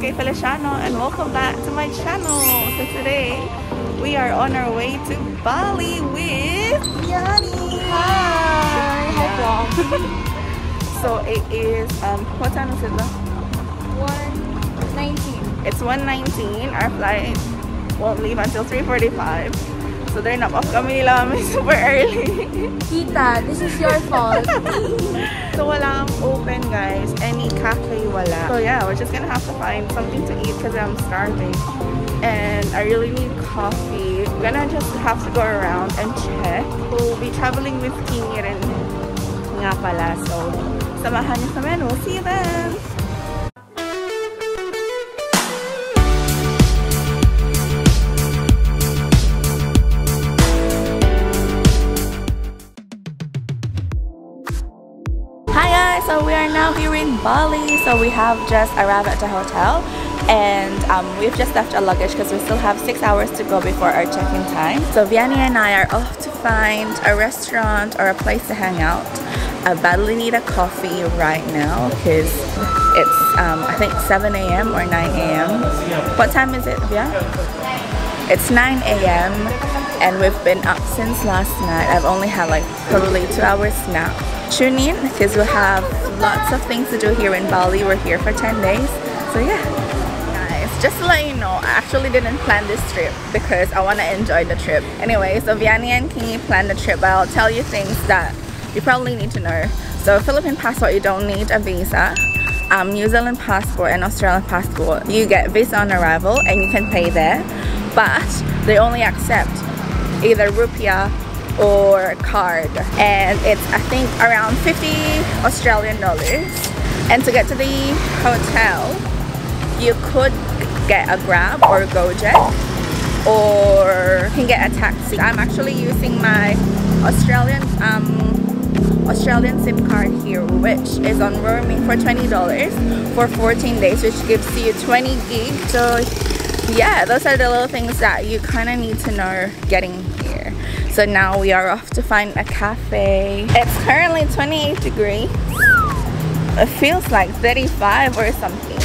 Kay Feliciano, and welcome back to my channel. So today we are on our way to Bali with Yanni. Hi, hi vlog. So it is what time is it now? 1:19. It's 1:19. Our flight won't leave until 3:45. So they're not off kami nila super early. Kita, this is your fault. So walang open guys, any cafe wala. So yeah, we're just gonna have to find something to eat because I'm starving and I really need coffee. We're gonna just have to go around and check. We'll be traveling with Kingy rin nga pala. So samahan niyo kami and we'll see you then. So we are now here in Bali. So we have just arrived at the hotel and we've just left our luggage because we still have 6 hours to go before our check-in time. So Vianney and I are off to find a restaurant or a place to hang out. I badly need a coffee right now because it's I think 7 a.m. or 9 a.m. What time is it, Vian? It's 9 a.m. and we've been up since last night. I've only had like probably 2 hours nap. Tune in because we'll have lots of things to do here in Bali. We're here for 10 days. So yeah, guys, just to let you know, I actually didn't plan this trip because I want to enjoy the trip. Anyway, so Vianney and Kingy planned the trip, but I'll tell you things that you probably need to know. So Philippine passport, you don't need a visa. New Zealand passport and Australian passport, you get visa on arrival and you can pay there. But they only accept either rupiah or card, and it's I think around 50 Australian dollars. And to get to the hotel you could get a Grab or Gojek, or you can get a taxi. I'm actually using my Australian SIM card here, which is on roaming for $20 for 14 days, which gives you 20 gig. So yeah, those are the little things that you kind of need to know getting here. So now we are off to find a cafe. It's currently 28 degrees. It feels like 35 or something,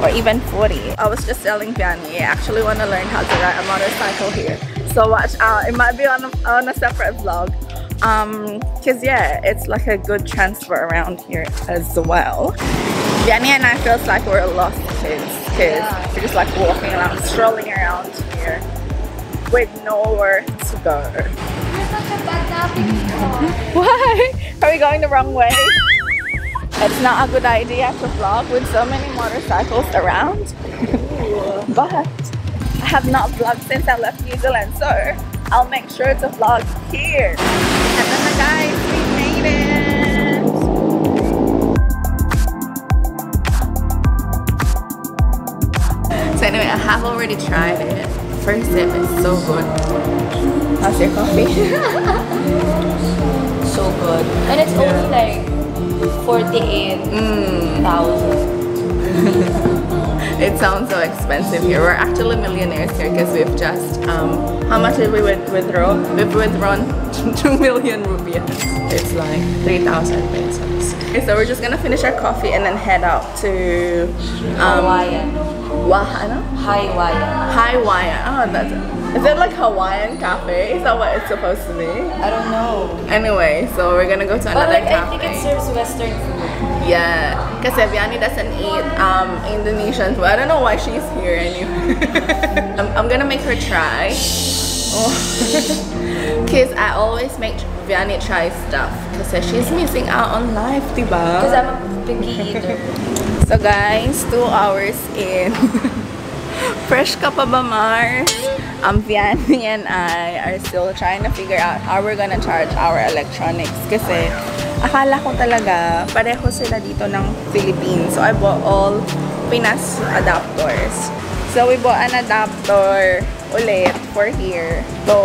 or even 40. I was just telling Vianney, I actually want to learn how to ride a motorcycle here. So watch out, it might be on a separate vlog. Cause yeah, it's like a good transfer around here as well. Vianney and I feels like we're lost kids. Cause yeah, we're just like walking around, strolling around here with nowhere to go. Why? Are we going the wrong way? It's not a good idea to vlog with so many motorcycles around. But I have not vlogged since I left New Zealand, so I'll make sure to vlog here. And then guys, we made it! So anyway, I have already tried it. First sip is so good. How's your coffee? So good. And it's only like 48,000. It sounds so expensive here. We're actually millionaires here because we've just how much did we withdraw? We've withdrawn 2 million rupiah. It's like 3,000 pesos. Okay, so we're just gonna finish our coffee and then head out to Hawaii. Wahana? Hawaii. Oh, that's it. Is it like Hawaiian cafe? Is that what it's supposed to be? I don't know. Anyway, so we're gonna go to another cafe. I think it serves Western food. Yeah, because Vianney doesn't eat Indonesian food. I don't know why she's here anyway. I'm gonna make her try. Because I always make Vianney try stuff. Because she's missing out on life, diba? Because I'm a picky eater. So guys, 2 hours in. Fresh ka pa ba, Mars? Vianney and I are still trying to figure out how we're gonna charge our electronics. Kasi akala ko talaga pareho sila dito ng Philippines. So I bought all Pinas adapters. So we bought an adapter ulit for here. So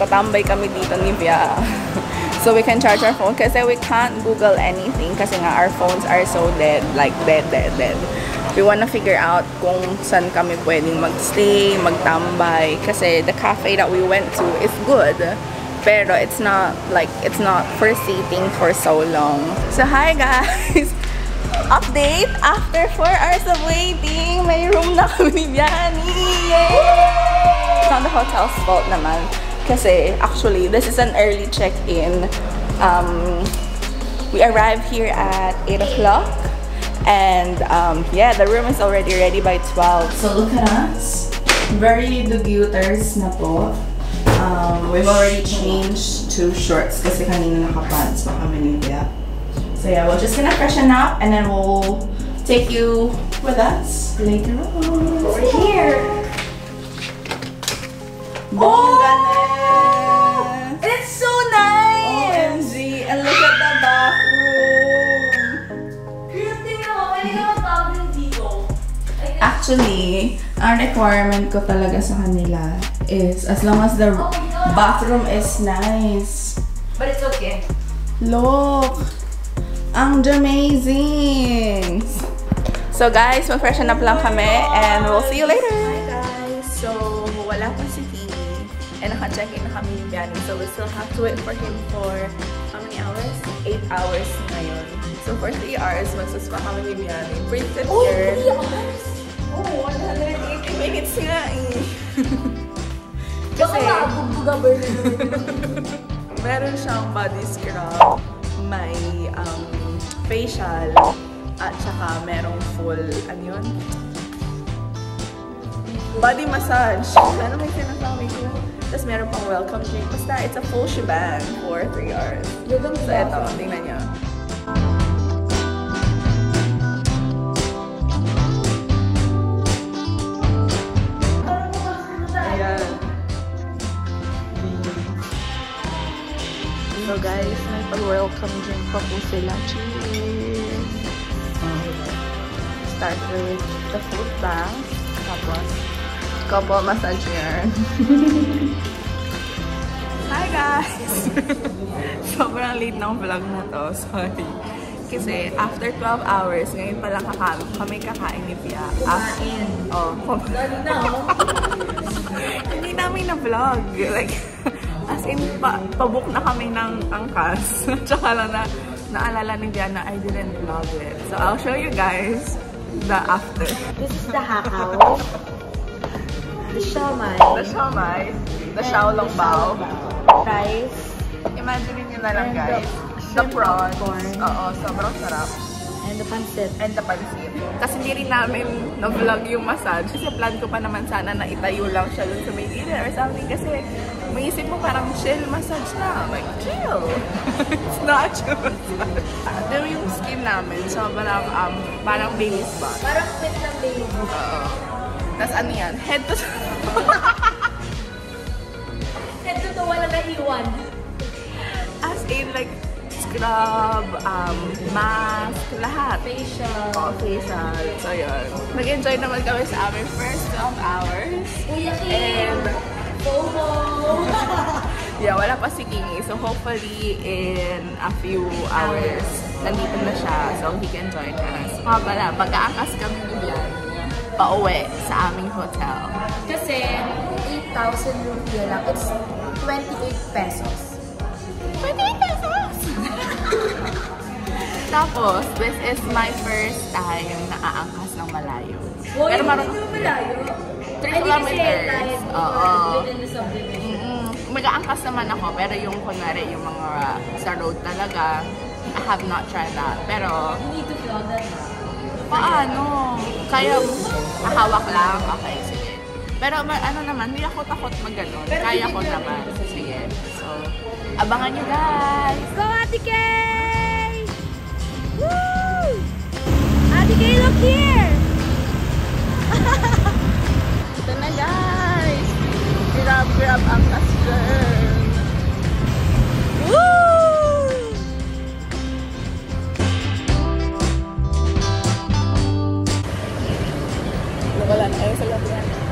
tatambay kami dito ni Via. So we can charge our phone because we can't Google anything because our phones are so dead, like dead. We want to figure out kung saan kami pwedeng magstay, magtambay, kasi the cafe that we went to is good, pero it's not like it's not for seating for so long. So hi guys, update after 4 hours of waiting, my room Nag-stay na kami ni Vianney! Yay! It's not the hotel's fault naman. Kasi actually, this is an early check-in. We arrived here at 8 o'clock. And yeah, the room is already ready by 12. So look at us. Very duguters na po. We've already changed to shorts kasi kanina nakapants pa kami niya. So yeah, we're just gonna freshen up and then we'll take you with us later on. We're here. Oh, it's so nice. OMG, and look at the bathroom. Actually, our requirement ko talaga sa kanila is as long as the bathroom is nice. But it's okay. Look, ang amazing. So guys, mag-freshen up lang kami and we'll see you later. Hi guys. So, wala po si Kingy and naka-check-in na kami ni Yanni. So we still have to wait for him for how many hours? 8 hours ngayon. So for 3 hours, magsuspa kami ni Yanni. Breathe in here. Oh, 3 hours? Oh, 180 minutes nga eh. Kasi, meron siyang body scrub, may facial, at saka merong full, ano yun? Body massage. Ano may sinasabi ko? Tapos meron pang welcome drink. Basta, it's a full shebang for 3 hours. So eto, tingnan niyo. Ayan. So guys, may pag-welcome drink pa po sila. Cheers! Start with the foot bath, tapos couple massage niya. Hi guys! Sobrang late ng vlog na to, sorry. Kasi after 12 hours, ngayon pala kami kakain ni Pia. Kumain! Oh, hindi namin na-vlog. Like, as in, pabook na kami ng angkas. Tsaka lang naalala ni Diana, I didn't vlog it. So I'll show you guys the after. This is the hakaw, the siomai, the xiaolong bao, rice. Imagine nyo na lang guys, the prawns, oo, sobrang sarap. And the pancit. Kasi hindi rin namin na-vlog yung massage. Kasi plan ko pa naman sana na itayo lang siya dun sa may dinner or something. Kasi may isip mo parang chill massage na. Like, chill! It's not chill massage. Pero yung skin namin, so parang baby spa. Parang fit ng baby. Oo. Tapos ano yan? Head to toe wala na iwan. As in like, scrub, mask, lahat. Facial. Oh, facial. So, yun. Mag-enjoy naman kami sa aming first 12 hours. And... Bobo! Yeah, wala pa si Kingy. So, hopefully, in a few hours, nandito na siya. So, he can join us. Pabala, pag-aakas kami niyan, pa-uwi sa aming hotel. Kasi, 8,000 rupiah lang. It's 28 pesos. 28 pesos! Tapos, this is my first time na aangkas ng malayo. Boy, pero marunong malayo? 3 kilometers. Oo. Mag-aangkas naman ako, pero yung kunwari, yung mga sa road talaga, I have not tried that. Pero... You need to vlog that. Paano? Kaya hahawak lang? Okay, sige. Pero ano naman, hindi ako takot mag-ganon. Kaya ko naman. Sige. So, abangan nyo guys! Go Ate Kay! Woo! Ate Kay, look here! Ito na guys! Grab ang customer! Woo! Wala na kayo sa loob yan.